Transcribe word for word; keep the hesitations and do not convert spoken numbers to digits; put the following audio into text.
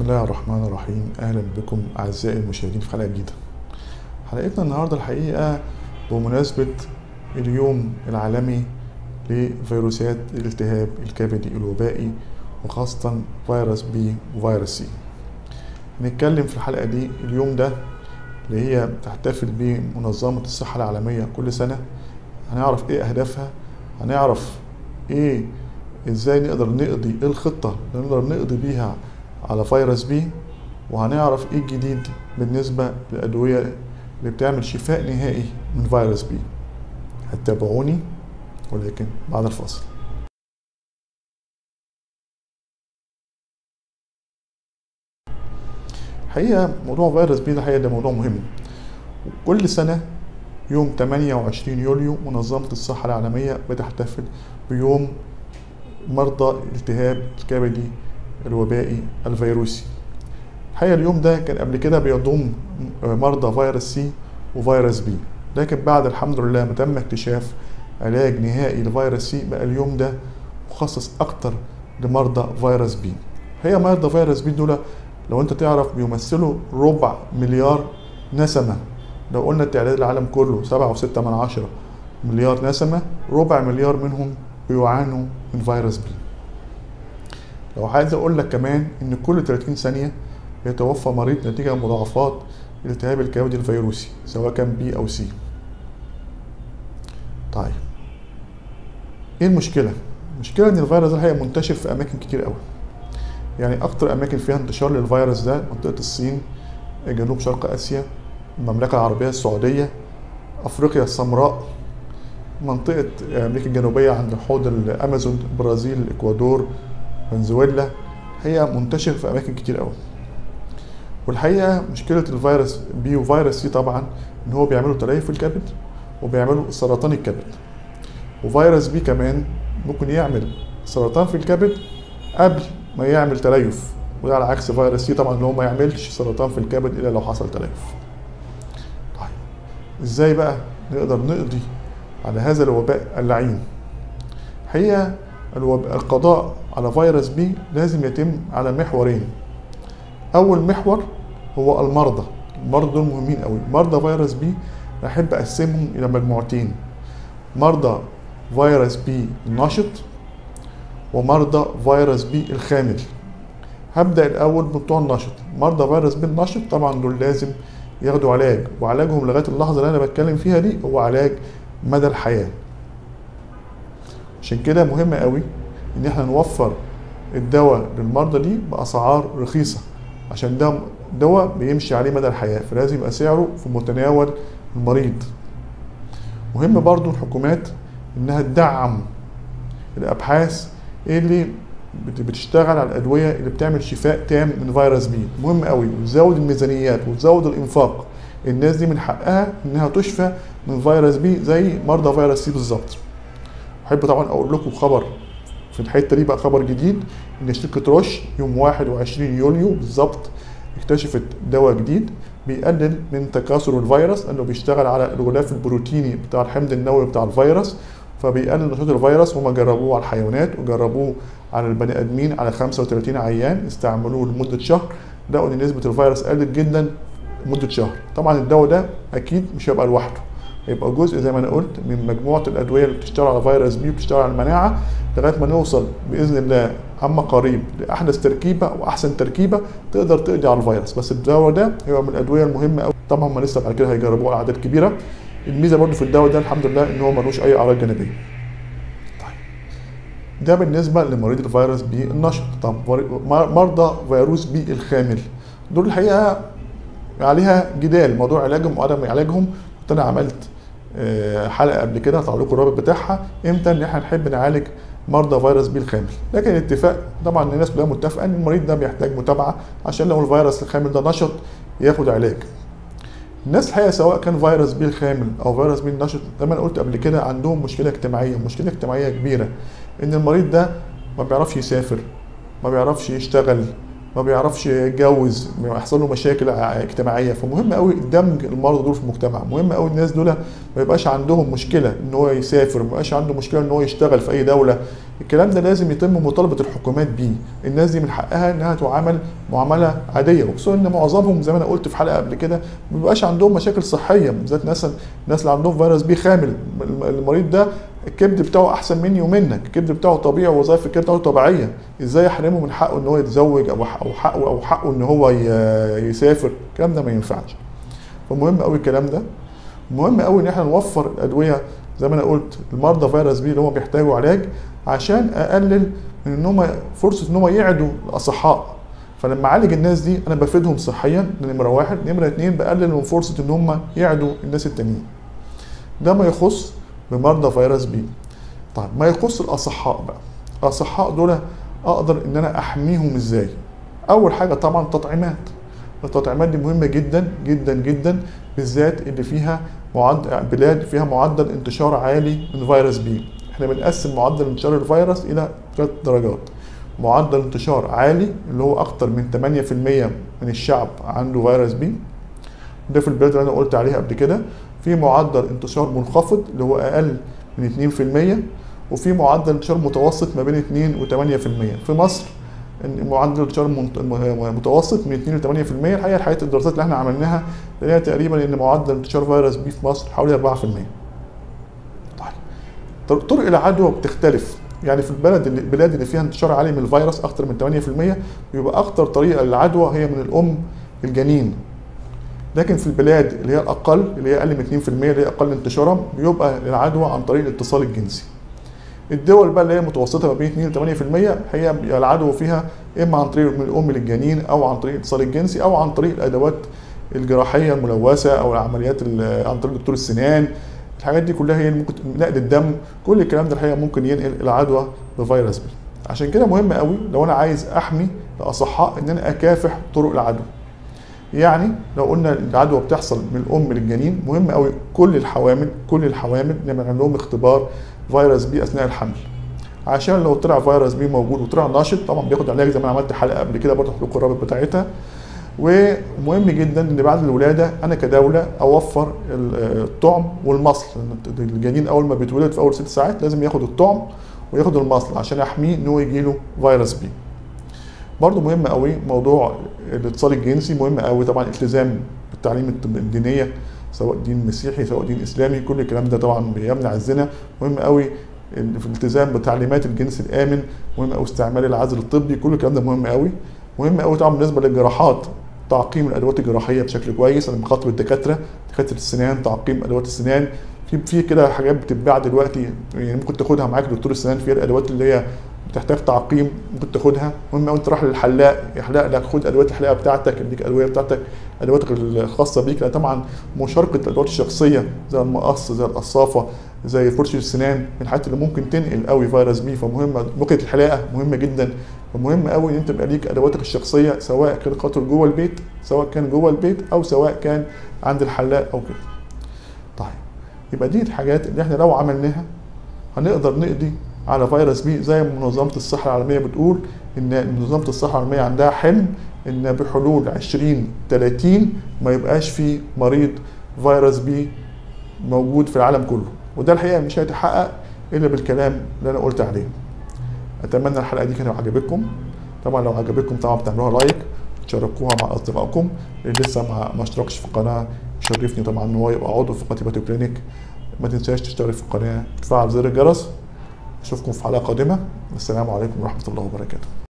بسم الله الرحمن الرحيم. اهلا بكم اعزائي المشاهدين في حلقه جديده. حلقتنا النهارده الحقيقه بمناسبه اليوم العالمي لفيروسات الالتهاب الكبدي الوبائي، وخاصه فيروس بي وفيروس سي. هنتكلم في الحلقه دي اليوم ده اللي هي بتحتفل بيه منظمه الصحه العالميه كل سنه. هنعرف ايه اهدافها، هنعرف ايه ازاي نقدر نقضي الخطه اللي نقدر نقضي بيها على فيروس بي، وهنعرف ايه الجديد بالنسبه للادويه اللي بتعمل شفاء نهائي من فيروس بي. هتتابعوني ولكن بعد الفاصل. الحقيقه موضوع فيروس بي ده الحقيقه ده موضوع مهم. كل سنه يوم ثمانية وعشرين يوليو منظمه الصحه العالميه بتحتفل بيوم مرضى الالتهاب الكبدي الوبائي الفيروسي. الحقيقة اليوم ده كان قبل كده بيضم مرضى فيروس سي وفيروس بي، لكن بعد الحمد لله ما تم اكتشاف علاج نهائي لفيروس سي بقى اليوم ده مخصص اكتر لمرضى فيروس بي. هي مرضى فيروس بي دول لو انت تعرف بيمثلوا ربع مليار نسمة. لو قلنا تعداد العالم كله سبعة وستة من عشرة مليار نسمة، ربع مليار منهم بيعانوا من فيروس بي. لو عايز اقول لك كمان ان كل ثلاثين ثانية يتوفى مريض نتيجة مضاعفات التهاب الكبد الفيروسي سواء كان بي او سي. طيب ايه المشكلة؟ المشكلة ان الفيروس ده الحقيقة منتشر في اماكن كتير قوي. يعني اكتر اماكن فيها انتشار للفيروس ده منطقة الصين، جنوب شرق اسيا، المملكة العربية السعودية، افريقيا السمراء، منطقة امريكا الجنوبية عند حوض الامازون، برازيل، الاكوادور، فنزويلا. هي منتشر في اماكن كتير قوي. والحقيقه مشكله الفيروس بي وفيروس سي طبعا ان هو بيعملوا تليف في الكبد وبيعملوا سرطان الكبد، وفيروس بي كمان ممكن يعمل سرطان في الكبد قبل ما يعمل تليف، وده على عكس فيروس سي طبعا اللي هو ما يعملش سرطان في الكبد الا لو حصل تليف. طيب ازاي بقى نقدر نقضي على هذا الوباء اللعين؟ الحقيقه القضاء على فيروس بي لازم يتم على محورين. اول محور هو المرضى. المرضى دول مهمين قوي. مرضى فيروس بي احب اقسمهم الى مجموعتين، مرضى فيروس بي النشط ومرضى فيروس بي الخامل. هبدا الاول بتوع النشط. مرضى فيروس بي النشط طبعا دول لازم ياخدوا علاج، وعلاجهم لغايه اللحظه اللي انا بتكلم فيها دي هو علاج مدى الحياه. عشان كده مهم قوي ان احنا نوفر الدواء للمرضى دي باسعار رخيصه، عشان ده دواء بيمشي عليه مدى الحياه، فلازم يبقى سعره في متناول المريض. مهم برضو الحكومات انها تدعم الابحاث اللي بتشتغل على الادويه اللي بتعمل شفاء تام من فيروس بي. مهم قوي، وتزود الميزانيات وتزود الانفاق. الناس دي من حقها انها تشفى من فيروس بي زي مرضى فيروس سي بالظبط. احب طبعا اقول لكم خبر في الحته دي بقى، خبر جديد ان شركه روش يوم واحد وعشرين يوليو بالظبط اكتشفت دواء جديد بيقلل من تكاثر الفيروس، لانه بيشتغل على الغلاف البروتيني بتاع الحمض النووي بتاع الفيروس، فبيقلل نشاط الفيروس. وما جربوه على الحيوانات وجربوه على البني ادمين على خمسة وثلاثين عيان، استعملوه لمده شهر، لقوا ان نسبه الفيروس قلت جدا لمده شهر. طبعا الدواء ده اكيد مش هيبقى لوحده، يبقى جزء زي ما انا قلت من مجموعه الادويه اللي بتشتغل على فيروس بي وبتشتغل على المناعه، لغايه ما نوصل باذن الله عما قريب لاحدث تركيبه واحسن تركيبه تقدر تقضي على الفيروس. بس الدواء ده هيبقى من الادويه المهمه قوي. طبعا هم لسه بعد كده هيجربوه على اعداد كبيره. الميزه برده في الدواء ده الحمد لله ان هو ملوش اي اعراض جانبيه. طيب ده بالنسبه لمريض الفيروس بي النشط. طب مرضى فيروس بي الخامل دول الحقيقه عليها جدال موضوع علاجهم وعدم علاجهم. انا عملت حلقه قبل كده هطلع لكم الرابط بتاعها امتى ان احنا نحب نعالج مرضى فيروس بي الخامل، لكن الاتفاق طبعا الناس كلها متفقه ان المريض ده بيحتاج متابعه عشان لو الفيروس الخامل ده نشط ياخد علاج. الناس الحقيقه سواء كان فيروس بي الخامل او فيروس بي النشط زي ما انا قلت قبل كده عندهم مشكله اجتماعيه، مشكله اجتماعيه كبيره، ان المريض ده ما بيعرفش يسافر، ما بيعرفش يشتغل، ما بيعرفش يتجوز، بيحصل له مشاكل اجتماعيه، فمهم قوي دمج المرضى دول في المجتمع. مهم قوي الناس دول ما يبقاش عندهم مشكله ان هو يسافر، ما يبقاش عنده مشكله ان هو يشتغل في اي دوله، الكلام ده لازم يتم مطالبه الحكومات بيه. الناس دي من حقها انها تعامل معامله عاديه، وخصوصا ان معظمهم زي ما انا قلت في حلقه قبل كده ما بيبقاش عندهم مشاكل صحيه، بالذات الناس الناس اللي عندهم فيروس بي خامل. المريض ده الكبد بتاعه احسن مني ومنك، الكبد بتاعه طبيعي ووظائف الكبد بتاعه طبيعيه، ازاي احرمه من حقه ان هو يتزوج او حقه او حقه, أو حقه ان هو يسافر؟ الكلام ده ما ينفعش. فمهم قوي الكلام ده، مهم قوي ان احنا نوفر الادويه زي ما انا قلت المرضى فيروس بي اللي هم بيحتاجوا علاج، عشان اقلل من ان هم فرصه ان هم يعدوا الاصحاء. فلما اعالج الناس دي انا بفيدهم صحيا، ده نمره واحد. نمره اتنين، بقلل من فرصه ان هم يعدوا الناس التانيين. ده ما يخص بمرضى فيروس بي. طيب ما يخص الاصحاء بقى، الاصحاء دول اقدر ان انا احميهم ازاي؟ اول حاجه طبعا تطعيمات. التطعيمات دي مهمه جدا جدا جدا، بالذات اللي فيها معدل بلاد فيها معدل انتشار عالي من فيروس بي. احنا بنقسم معدل انتشار الفيروس الى ثلاث درجات. معدل انتشار عالي اللي هو اكتر من تمانية في المية من الشعب عنده فيروس بي، ده في البلاد اللي انا قلت عليها قبل كده. في معدل انتشار منخفض اللي هو اقل من اتنين في المية، وفي معدل انتشار متوسط ما بين اتنين وتمانية في المية. في مصر معدل انتشار متوسط من اتنين وتمانية في المية. الحقيقه الحقيقه الدراسات اللي احنا عملناها لقينا تقريبا ان معدل انتشار فيروس بي في مصر حوالي اربعة في المية. طيب طرق العدوى بتختلف، يعني في البلد اللي البلاد اللي فيها انتشار عالي من الفيروس اكتر من تمانية في المية بيبقى اكتر طريقه للعدوى هي من الام الجنين. لكن في البلاد اللي هي الاقل اللي هي اقل من اتنين في المية اللي هي اقل انتشارا بيبقى العدوى عن طريق الاتصال الجنسي. الدول بقى اللي هي متوسطه ما بين اتنين وتمانية في المية هي العدوى فيها اما عن طريق من الام للجنين او عن طريق الاتصال الجنسي او عن طريق الادوات الجراحيه الملوثه او العمليات عن طريق دكتور السنان. الحاجات دي كلها هي ممكن نقل الدم، كل الكلام ده الحقيقه ممكن ينقل العدوى بفيروس بي. عشان كده مهم قوي لو انا عايز احمي الاصحاء ان انا اكافح طرق العدوى. يعني لو قلنا العدوى بتحصل من الام للجنين، مهم قوي كل الحوامل كل الحوامل نعمل لهم اختبار فيروس بي اثناء الحمل، عشان لو طلع فيروس بي موجود وطلع ناشط طبعا بياخد علاج زي ما انا عملت حلقه قبل كده برضه هحط لكم الرابط بتاعتها. ومهم جدا ان بعد الولاده انا كدوله اوفر الطعم والمصل. الجنين اول ما بيتولد في اول ست ساعات لازم ياخد الطعم وياخد المصل عشان احميه ان هو يجي له فيروس بي. برضه مهم قوي موضوع الاتصال الجنسي، مهم قوي طبعا الالتزام بالتعليم الدينيه سواء دين مسيحي سواء دين اسلامي، كل الكلام ده طبعا بيمنع الزنا. مهم قوي في الالتزام بتعليمات الجنس الامن، مهم قوي استعمال العازل الطبي، كل الكلام ده مهم قوي. مهم قوي طبعا بالنسبه للجراحات تعقيم الادوات الجراحيه بشكل كويس. انا بخاطب الدكاتره دكاتره السنان تعقيم ادوات السنان في في كده حاجات بتتباع دلوقتي يعني ممكن تاخدها معاك دكتور السنان في الادوات اللي هي بتحتاج تعقيم ممكن تاخدها. مهم قوي انت رايح للحلاق يحلق لك خد ادوات الحلاقه بتاعتك اديك الادويه بتاعتك ادواتك الخاصه بيك. طبعا مشاركه الادوات الشخصيه زي المقص زي القصافه زي فرشه السنان من الحاجات اللي ممكن تنقل قوي فيروس بي. فمهم نقطه الحلاقه مهمه جدا. فمهم قوي ان انت يبقى ليك ادواتك الشخصيه سواء كان خاطر جوه البيت سواء كان جوه البيت او سواء كان عند الحلاق او كده. طيب يبقى دي الحاجات اللي احنا لو عملناها هنقدر نقضي على فيروس بي زي ما منظمه الصحه العالميه بتقول ان منظمه الصحه العالميه عندها حلم ان بحلول عشرين تلاتين ما يبقاش في مريض فيروس بي موجود في العالم كله، وده الحقيقه مش هيتحقق الا بالكلام اللي انا قلت عليه. اتمنى الحلقه دي كانت عجبتكم، طبعا لو عجبتكم طبعا بتعملوها لايك وتشاركوها مع اصدقائكم. اللي لسه ما اشتركش في القناه يشرفني طبعا ان هو يبقى عضو في قناه هيباتوكلينيك. ما تنساش تشترك في القناه وتفعل زر الجرس. اشوفكم في حلقه قادمه، والسلام عليكم ورحمه الله وبركاته.